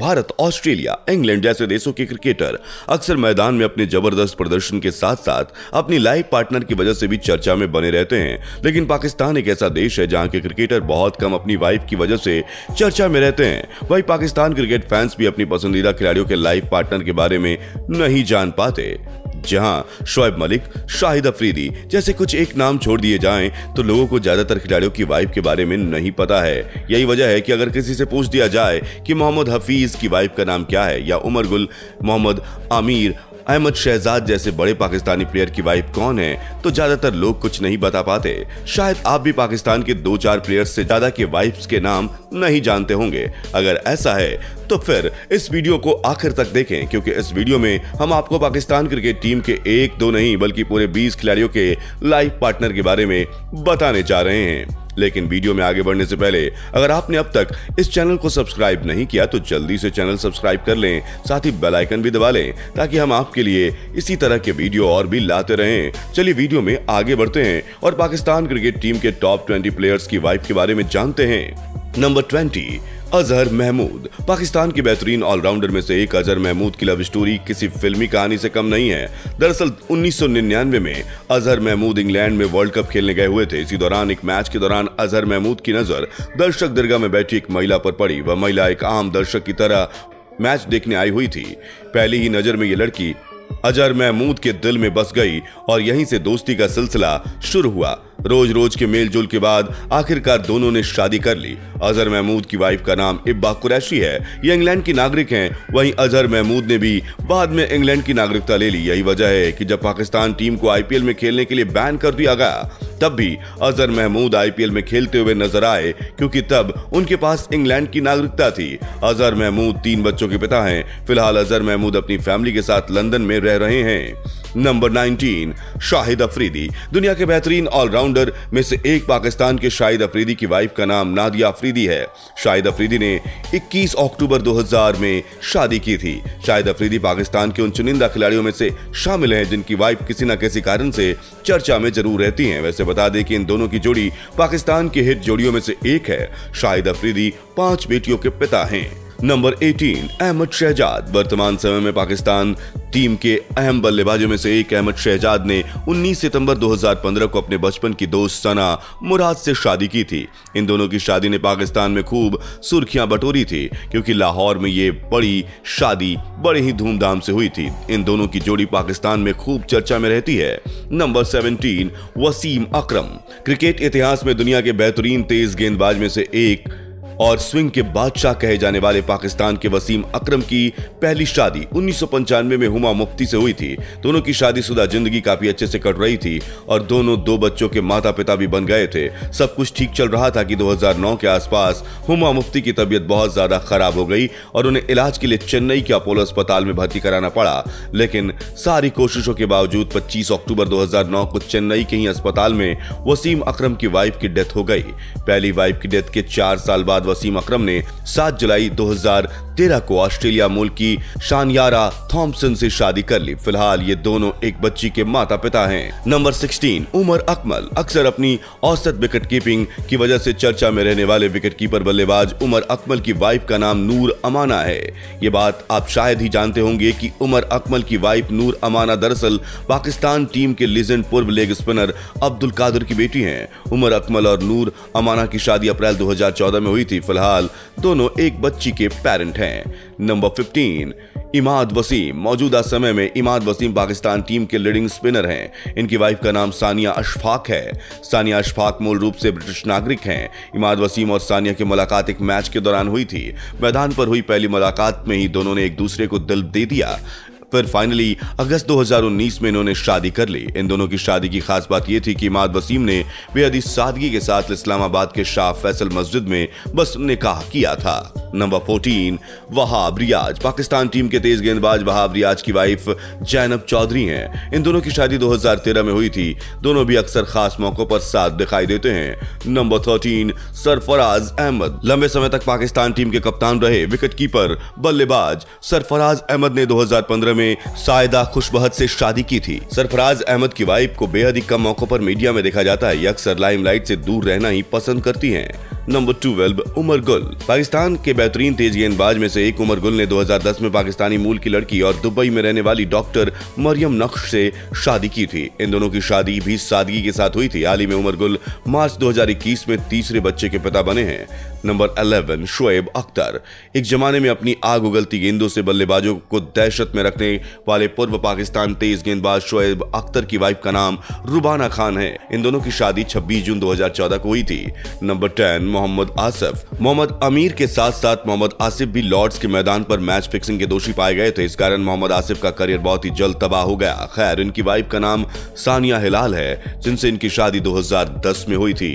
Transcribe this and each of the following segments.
Bharat, Australia, England जैसे देशों के क्रिकेटर अक्सर मैदान में अपने जबरदस्त प्रदर्शन के साथ साथ अपनी लाइव पार्टनर की वजह से भी चर्चा में बने रहते हैं, लेकिन पाकिस्तान एक ऐसा देश है जहां के क्रिकेटर बहुत कम अपनी वाइफ की वजह से चर्चा में रहते हैं। वही पाकिस्तान क्रिकेट फैंस भी अपनी पसंदीदा खिलाड़ियों के लाइव पार्टनर के बारे में नहीं जान पाते। जहां शोएब मलिक, शाहिद अफरीदी जैसे कुछ एक नाम छोड़ दिए जाएं तो लोगों को ज्यादातर खिलाड़ियों की वाइफ के बारे में नहीं पता है। यही वजह है कि अगर किसी से पूछ दिया जाए कि मोहम्मद हफीज की वाइफ का नाम क्या है या उमर गुल, मोहम्मद आमिर, अहमद शहजाद जैसे बड़े पाकिस्तानी प्लेयर की वाइफ कौन है, तो ज्यादातर लोग कुछ नहीं बता पाते। शायद आप भी पाकिस्तान के 2-4 प्लेयर्स से ज्यादा के वाइफ्स के नाम नहीं जानते होंगे। अगर ऐसा है तो फिर इस वीडियो को आखिर तक देखें, क्योंकि इस वीडियो में हम आपको पाकिस्तान क्रिकेट टीम के 1-2 नहीं बल्कि पूरे 20 खिलाड़ियों के लाइफ पार्टनर के बारे में बताने जा रहे हैं। लेकिन वीडियो में आगे बढ़ने से पहले अगर आपने अब तक इस चैनल को सब्सक्राइब नहीं किया तो जल्दी से चैनल सब्सक्राइब कर लें, साथ ही बेल आइकन भी दबा लें ताकि हम आपके लिए इसी तरह के वीडियो और भी लाते रहें। चलिए वीडियो में आगे बढ़ते हैं और पाकिस्तान क्रिकेट टीम के टॉप 20 प्लेयर्स की वाइफ के बारे में जानते हैं। नंबर 20, अजहर महमूद। पाकिस्तान के बेहतरीन ऑलराउंडर में से एक अजहर महमूद की लव स्टोरी किसी फिल्मी कहानी से कम नहीं है। दरअसल 1999 में अजहर महमूद इंग्लैंड में वर्ल्ड कप खेलने गए हुए थे। इसी दौरान एक मैच के दौरान अजहर महमूद की नजर दर्शक दरगाह में बैठी एक महिला पर पड़ी। वह महिला एक आम दर्शक की तरह मैच देखने आई हुई थी। पहली ही नजर में ये लड़की अजहर महमूद के दिल में बस गई और यहीं से दोस्ती का सिलसिला शुरू हुआ। रोज रोज के मेल जोल के बाद आखिरकार दोनों ने शादी कर ली। अजहर महमूद की वाइफ का नाम इब्बा कुरैशी है। ये इंग्लैंड की नागरिक हैं। वहीं अजहर महमूद ने भी बाद में इंग्लैंड की नागरिकता ले ली। यही वजह है कि जब पाकिस्तान टीम को आईपीएल में खेलने के लिए बैन कर दिया गया तब भी अजहर महमूद आईपीएल में खेलते हुए नजर आए, क्योंकि तब उनके पास इंग्लैंड की नागरिकता थी। अजहर महमूद 3 बच्चों के पिता हैं। फिलहाल अजहर महमूद अपनी फैमिली के साथ लंदन में रह रहे हैं। नंबर 19, शाहिद अफरीदी। दुनिया के बेहतरीन ऑलराउंडर में से एक पाकिस्तान के शाहिद अफरीदी की वाइफ का नाम नादिया अफरीदी है। शाहिद अफरीदी ने 21 अक्टूबर 2000 में शादी की थी। शाहिद अफरीदी पाकिस्तान के उन चुनिंदा खिलाड़ियों में से शामिल हैं जिनकी वाइफ किसी न किसी कारण से चर्चा में जरूर रहती हैं। वैसे बता दें कि इन दोनों की जोड़ी पाकिस्तान की हिट जोड़ियों में से एक है। शाहिद अफरीदी 5 बेटियों के पिता हैं। नंबर 18, अहमद शहजाद। वर्तमान समय में पाकिस्तान टीम के अहम बल्लेबाजों में से एक अहमद शहजाद ने 19 सितंबर 2015 को अपने बचपन की दोस्त सना मुराद से शादी की थी। इन दोनों की शादी ने पाकिस्तान में खूब सुर्खियां बटोरी थी, क्योंकि लाहौर में ये बड़ी शादी बड़े ही धूमधाम से हुई थी। इन दोनों की जोड़ी पाकिस्तान में खूब चर्चा में रहती है। नंबर 17, वसीम अकरम। क्रिकेट इतिहास में दुनिया के बेहतरीन तेज गेंदबाज में से एक और स्विंग के बादशाह कहे जाने वाले पाकिस्तान के वसीम अकरम की पहली शादी 1995 में हुमा मुफ्ती से हुई थी। दोनों की शादीशुदा जिंदगी काफी अच्छे से कट रही थी और दोनों 2 बच्चों के माता पिता भी बन गए थे। सब कुछ ठीक चल रहा था कि 2009 के आसपास हुमा मुफ्ती की तबीयत बहुत ज्यादा खराब हो गई और उन्हें इलाज के लिए चेन्नई के अपोलो अस्पताल में भर्ती कराना पड़ा। लेकिन सारी कोशिशों के बावजूद 25 अक्टूबर 2009 को चेन्नई के ही अस्पताल में वसीम अकरम की वाइफ की डेथ हो गई। पहली वाइफ की डेथ के 4 साल बाद वसीम अकरम ने 7 जुलाई 2013 को ऑस्ट्रेलिया मुल्क की शनियारा थॉम्पसन से शादी कर ली। फिलहाल ये दोनों एक बच्ची के माता पिता हैं। नंबर 16, उमर अकमल। अक्सर अपनी औसत विकेट कीपिंग की वजह से चर्चा में रहने वाले विकेट कीपर बल्लेबाज उमर अकमल की वाइफ का नाम नूर अमाना है। ये बात आप शायद ही जानते होंगे कि उमर अकमल की वाइफ नूर अमाना दरअसल पाकिस्तान टीम के लीजेंड पूर्व लेग स्पिनर अब्दुल कादिर की बेटी है। उमर अकमल और नूर अमाना की शादी अप्रैल 2014 में हुई थी। फिलहाल दोनों एक बच्ची के पेरेंट हैं। नंबर 15, इमाद वसीम। मौजूदा समय में इमाद वसीम पाकिस्तान टीम के लीडिंग स्पिनर हैं। इनकी वाइफ का नाम सानिया अशफाक है। सानिया अशफाक मूल रूप से ब्रिटिश नागरिक हैं। इमाद वसीम और सानिया की मुलाकात एक मैच के दौरान हुई थी। मैदान पर हुई पहली मुलाकात में ही दोनों ने एक दूसरे को दिल दे दिया। फिर फाइनली अगस्त 2019 में इन्होंने शादी कर ली। इन दोनों की शादी की खास बात यह थी कि इमाद वसीम ने बेहद ही सादगी के साथ इस्लामाबाद के शाह फैसल मस्जिद में बस निकाह किया था। नंबर 14, वहाब रियाज। पाकिस्तान टीम के तेज गेंदबाज वहाब रियाज की वाइफ जैनब चौधरी हैं। इन दोनों की शादी 2013 में हुई थी। दोनों भी अक्सर खास मौकों पर साथ दिखाई देते हैं। नंबर 13, सरफराज अहमद। लंबे समय तक पाकिस्तान टीम के कप्तान रहे विकेटकीपर बल्लेबाज सरफराज अहमद ने 2015 में सायदा खुशबहत से शादी की थी। सरफराज अहमद की वाइफ को बेहद ही कम मौकों पर मीडिया में देखा जाता है। ये अक्सर लाइमलाइट से दूर रहना ही पसंद करती है। नंबर 12 उमर गुल। पाकिस्तान के बेहतरीन तेज गेंदबाज में से एक उमर गुल ने 2010 में पाकिस्तानी मूल की लड़की और दुबई में रहने वाली डॉक्टर मरियम नक्श से शादी की थी। इन दोनों की शादी भी सादगी के साथ हुई थी। हाल ही में उमर गुल मार्च 2021 में तीसरे बच्चे के पिता बने हैं। नंबर 11 शोएब अख्तर। एक जमाने में अपनी आग उगलती गेंदों से बल्लेबाजों को दहशत में रखने वाले पूर्व पाकिस्तान तेज गेंदबाज शोएब अख्तर की वाइफ का नाम रुबाना खान है। इन दोनों की शादी 26 जून 2014 को हुई थी। नंबर 10 मोहम्मद आसिफ। मोहम्मद अमीर के साथ साथ मोहम्मद आसिफ भी लॉर्ड्स के मैदान पर मैच फिक्सिंग के दोषी पाए गए थे। इस कारण मोहम्मद आसिफ का करियर बहुत ही जल्द तबाह हो गया। खैर, इनकी वाइफ का नाम सानिया हिलाल है, जिनसे इनकी शादी 2010 में हुई थी।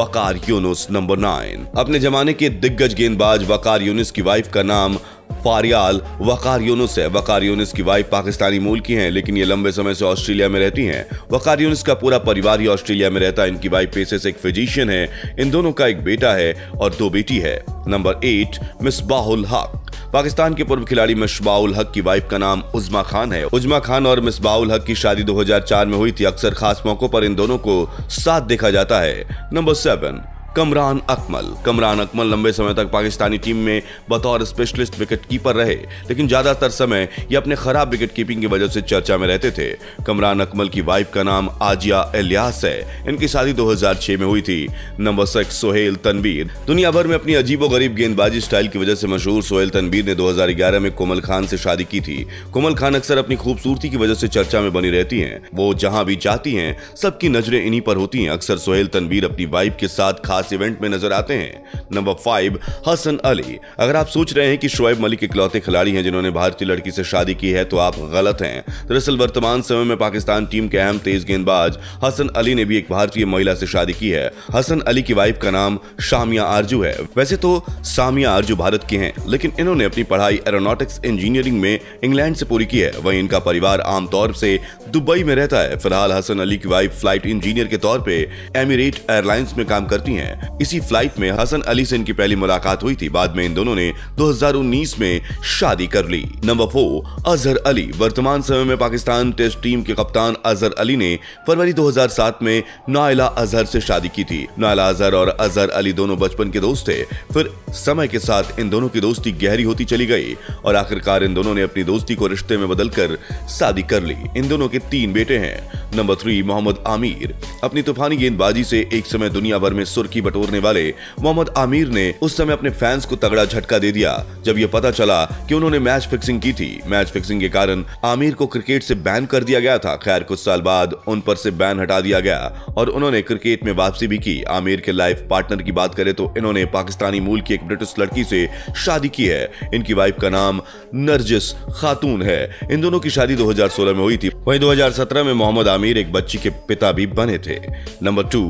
वकार यूनुस नंबर 9। अपने जमाने के दिग्गज गेंदबाज वकार यूनुस की वाइफ का नाम फारियाल वकार यूनुस है। वकार यूनुस की वाइफ पाकिस्तानी मूल की हैं, लेकिन ये लंबे समय से ऑस्ट्रेलिया में रहती हैं। वकार यूनुस का पूरा परिवार ही ऑस्ट्रेलिया में रहता है। इनकी वाइफ पेशे से एक फिजिशियन है। इन दोनों का एक बेटा है और 2 बेटी है। नंबर 8 मिसबाहुल हक। पाकिस्तान के पूर्व खिलाड़ी मिसबाहुल हक की वाइफ का नाम उजमा खान है। उजमा खान और मिसबाहुल हक की शादी 2004 में हुई थी। अक्सर खास मौकों पर इन दोनों को साथ देखा जाता है। नंबर 7 कमरान अकमल। कमरान अकमल लंबे समय तक पाकिस्तानी टीम में बतौर स्पेशलिस्ट विकेटकीपर रहे, लेकिन ज्यादातर समय ये अपने खराब विकेट कीपिंग की वजह से चर्चा में रहते थे। कमरान अकमल की वाइफ का नाम आजिया इलियास है। इनकी शादी 2006 में हुई थी। नंबर 6 सोहेल तनवीर। दुनिया भर में अपनी अजीबोगरीब गेंदबाजी स्टाइल की वजह से मशहूर सोहेल तनवीर ने 2011 में कोमल खान से शादी की थी। कोमल खान अक्सर अपनी खूबसूरती की वजह से चर्चा में बनी रहती है। वो जहाँ भी जाती है सबकी नजरें इन्हीं पर होती है। अक्सर सोहेल तनवीर अपनी वाइफ के साथ खास इवेंट में नजर आते हैं। नंबर 5 हसन अली। अगर आप सोच रहे हैं कि शोएब मलिक इकलौते खिलाड़ी हैं जिन्होंने भारतीय लड़की से शादी की है, तो आप गलत हैं। दरअसल वर्तमान समय में पाकिस्तान टीम के अहम तेज गेंदबाज हसन अली ने भी एक भारतीय महिला से शादी की है। हसन अली की वाइफ का नाम सामिया आरजू है। वैसे तो सामिया आरजू भारत की हैं, लेकिन इन्होंने अपनी पढ़ाई एरोनॉटिक्स इंजीनियरिंग में इंग्लैंड से पूरी की है। वहीं इनका परिवार आमतौर से दुबई में रहता है। फिलहाल हसन अली की वाइफ फ्लाइट इंजीनियर के तौर पर एमिरेट एयरलाइंस में काम करती है। इसी फ्लाइट में हसन अली से इनकी पहली मुलाकात हुई थी। बाद में इन दोनों ने 2019 में शादी कर ली। नंबर 4 अजहर अली। वर्तमान समय में पाकिस्तान टेस्ट टीम के कप्तान अजहर अली ने फरवरी 2007 में नाइला अजहर से शादी की थी। नाइला अजहर और अजहर अली दोनों बचपन के दोस्त थे। फिर समय के साथ इन दोनों की दोस्ती गहरी होती चली गई और आखिरकार इन दोनों ने अपनी दोस्ती को रिश्ते में बदलकर शादी कर ली। इन दोनों के 3 बेटे हैं। नंबर 3 मोहम्मद आमिर। अपनी तूफानी गेंदबाजी से एक समय दुनिया भर में सुर्खी बटोरने वाले मोहम्मद आमिर ने उस समय अपने फैंस को तगड़ा झटका दे दिया जब ये पता चला कि उन्होंने मैच फिक्सिंग की थी। मैच फिक्सिंग के कारण आमिर को क्रिकेट से बैन कर दिया गया था। खैर, कुछ साल बाद उन पर से बैन हटा दिया गया और उन्होंने क्रिकेट में वापसी भी की। आमिर के लाइफ पार्टनर की बात करें तो इन्होंने पाकिस्तानी मूल की एक ब्रिटिश लड़की से शादी की है। इनकी वाइफ का नाम नरगिस खातून है। इन दोनों की शादी 2016 में हुई थी। वहीं 2017 में मोहम्मद आमिर एक बच्ची के पिता भी बने थे। नंबर 2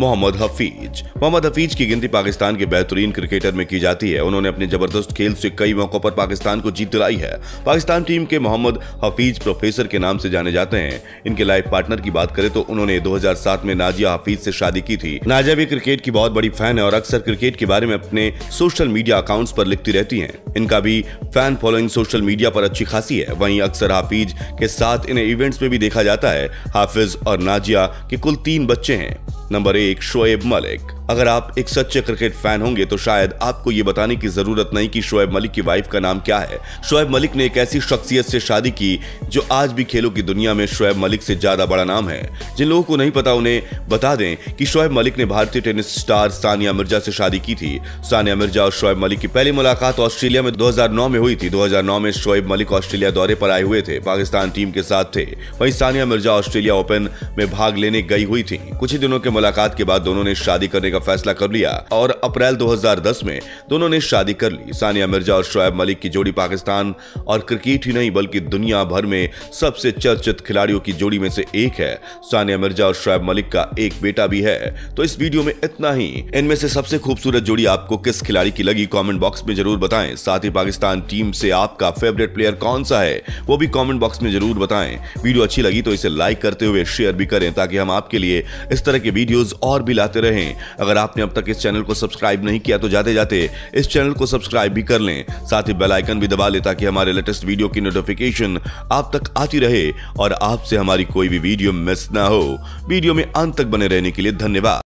मोहम्मद हफीज। मोहम्मद हफीज की गिनती पाकिस्तान के बेहतरीन क्रिकेटर में की जाती है। उन्होंने अपने जबरदस्त खेल से कई मौकों पर पाकिस्तान को जीत दिलाई है। पाकिस्तान टीम के मोहम्मद हफीज प्रोफेसर के नाम से जाने जाते हैं। इनके लाइफ पार्टनर की बात करें तो उन्होंने 2007 में नादिया हफीज से शादी की थी। नादिया भी क्रिकेट की बहुत बड़ी फैन है और अक्सर क्रिकेट के बारे में अपने सोशल मीडिया अकाउंट्स पर लिखती रहती है। इनका भी फैन फॉलोइंग सोशल मीडिया पर अच्छी खासी है। वहीं अक्सर हाफिज के साथ इन्हें इवेंट्स में भी देखा जाता है। हाफिज और नादिया के कुल 3 बच्चे हैं। नंबर 1 शोएब मलिक। अगर आप एक सच्चे क्रिकेट फैन होंगे तो शायद आपको ये बताने की जरूरत नहीं कि शोएब मलिक की वाइफ का नाम क्या है। शोएब मलिक ने एक ऐसी शख्सियत से शादी की जो आज भी खेलों की दुनिया में शोएब मलिक से ज्यादा बड़ा नाम है। जिन लोगों को नहीं पता उन्हें बता दें कि शोएब मलिक ने भारतीय टेनिस स्टार सानिया मिर्जा से शादी की थी। सानिया मिर्जा और शोएब मलिक की पहली मुलाकात ऑस्ट्रेलिया में 2009 में हुई थी। 2009 में शोएब मलिक ऑस्ट्रेलिया दौरे पर आए हुए थे, पाकिस्तान टीम के साथ थे। वहीं सानिया मिर्जा ऑस्ट्रेलिया ओपन में भाग लेने गई हुई थी। कुछ ही दिनों के मुलाकात के बाद दोनों ने शादी करने का फैसला कर लिया और अप्रैल 2010 में दोनों ने शादी कर ली। सानिया मिर्जा और शोएब मलिक की जोड़ी पाकिस्तान और क्रिकेट ही नहीं बल्कि दुनिया भर में सबसे चर्चित खिलाड़ियों की जोड़ी में से एक है। सानिया मिर्जा और शोएब मलिक का एक बेटा भी है। तो इस वीडियो में इतना ही। इनमें से सबसे खूबसूरत जोड़ी आपको किस खिलाड़ी की लगी कॉमेंट बॉक्स में जरूर बताएं। साथ ही पाकिस्तान टीम से आपका फेवरेट प्लेयर कौन सा है वो भी कॉमेंट बॉक्स में जरूर बताएं। वीडियो अच्छी लगी तो इसे लाइक करते हुए शेयर भी करें ताकि हम आपके लिए इस तरह के वीडियोज और भी लाते रहें। अगर आपने अब तक इस चैनल को सब्सक्राइब नहीं किया तो जाते जाते इस चैनल को सब्सक्राइब भी कर लें। साथ ही बेल आइकन भी दबा लें ताकि हमारे लेटेस्ट वीडियो की नोटिफिकेशन आप तक आती रहे और आपसे हमारी कोई भी वीडियो मिस ना हो। वीडियो में अंत तक बने रहने के लिए धन्यवाद।